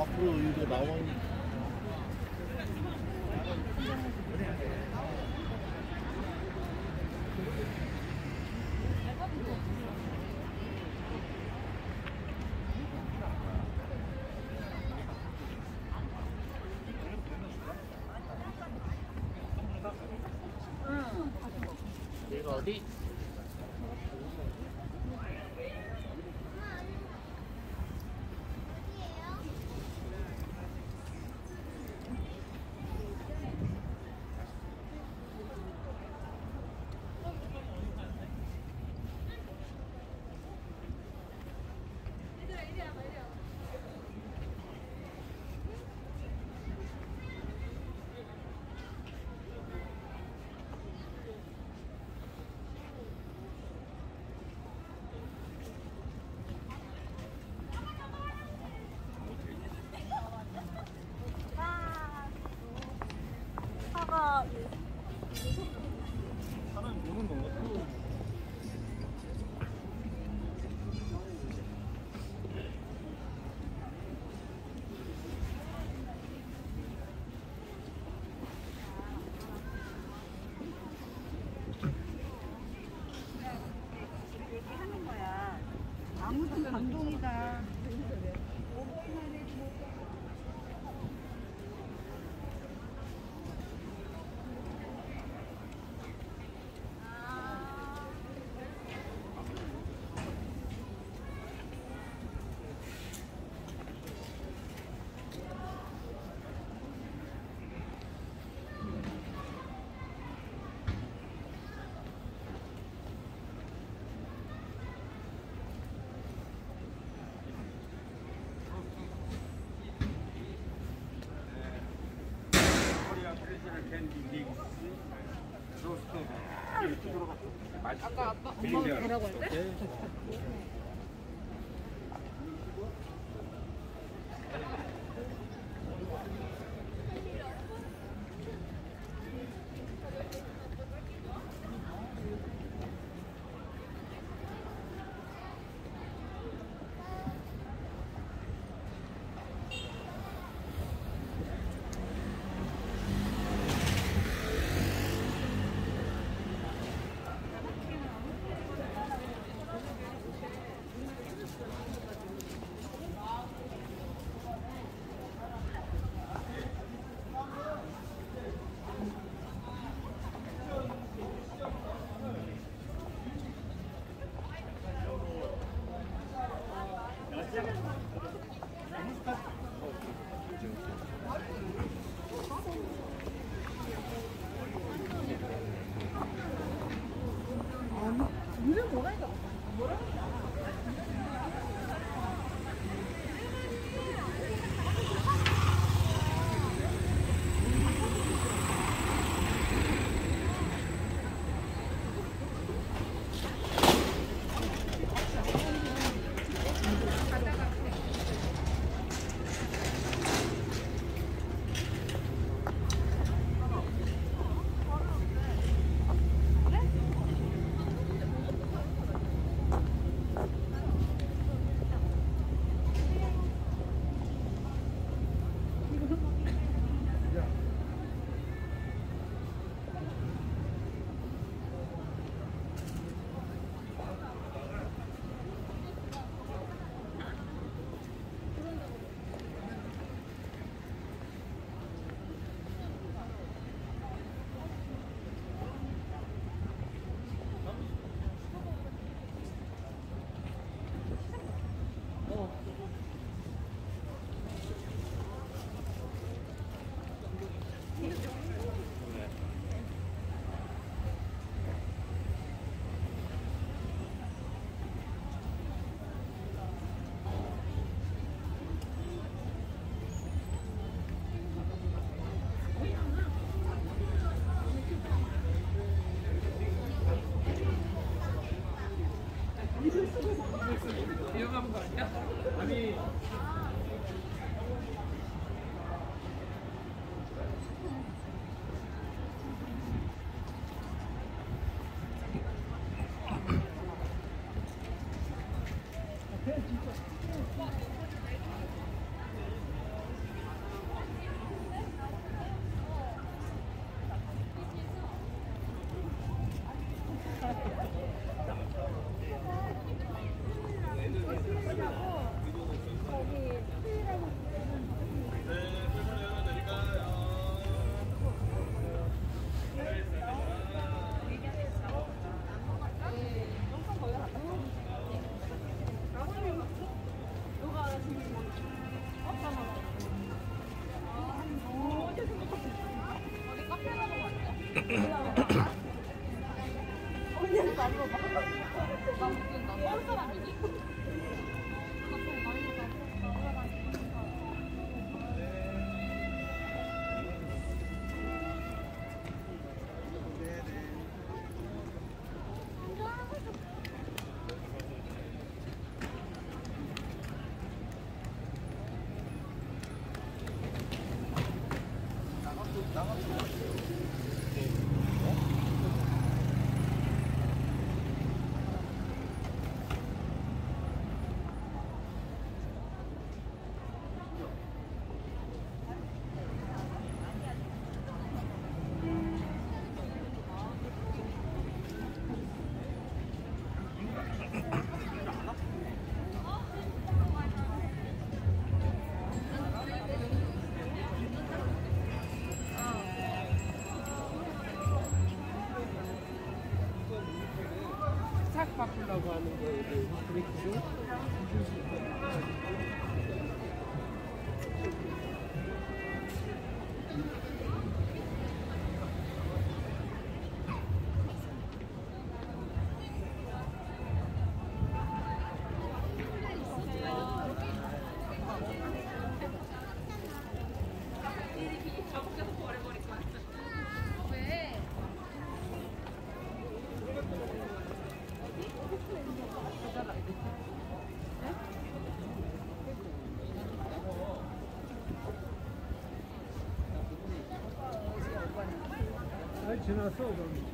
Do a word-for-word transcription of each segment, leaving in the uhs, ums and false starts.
앞으로 이제 나온 내가 어디? 아무튼 감동이다. 아까 아빠 엄마가 가라고 할 때? 바꾸려고 하는 거예요. 그랬죠? 지났어, 그럼.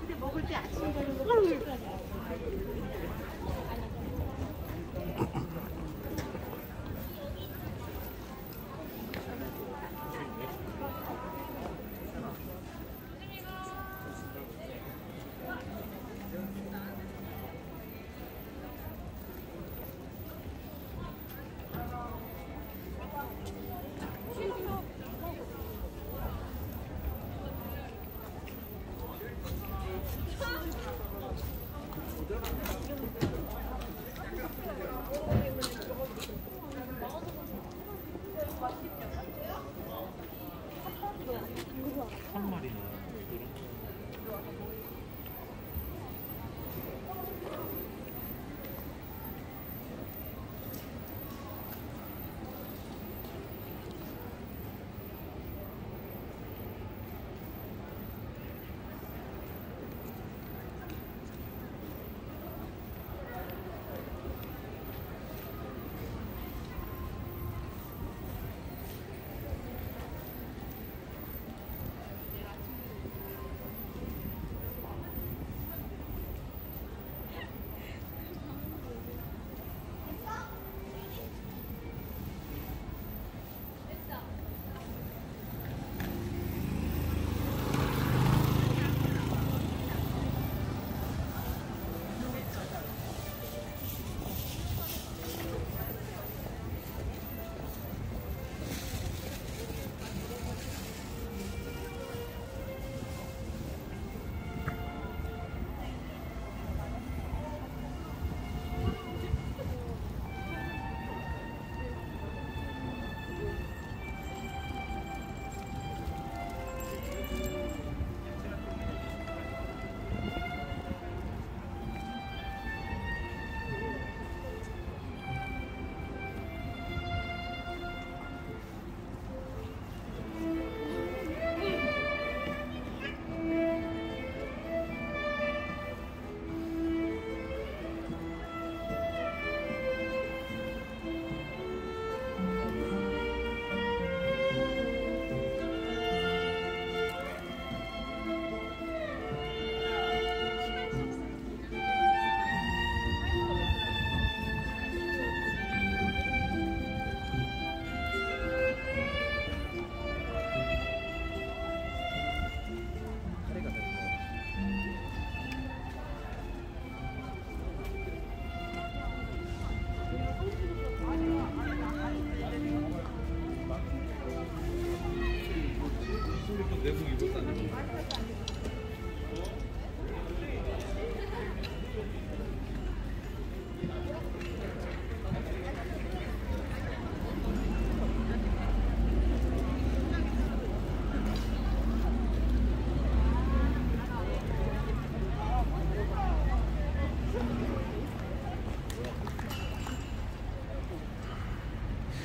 근데 먹을 때 아침 되는 거 Thank you.